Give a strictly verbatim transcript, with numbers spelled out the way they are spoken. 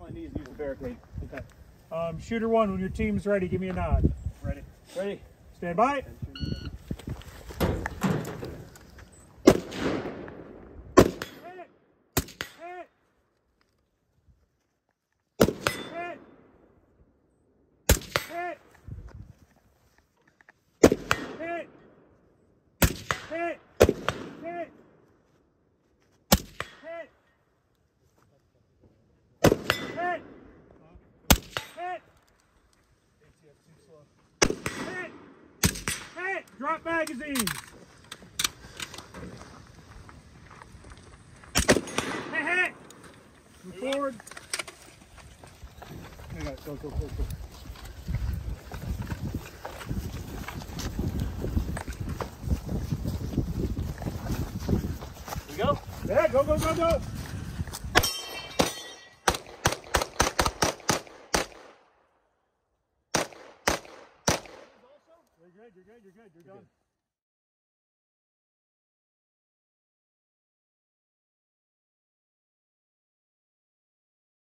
on my knees and use the barricade. Okay. Um, shooter one, when your team's ready, give me a nod. Ready. Ready. Stand by. Hit! Hit! Hit! Hit! Hit! Hit! Hit! Hit! Drop magazines! Hit! Hit! Move forward. Hang on, go, go, go, go. Go. Yeah, go, go, go, go. You're good, you're good, you're good, you're, you're done. Good.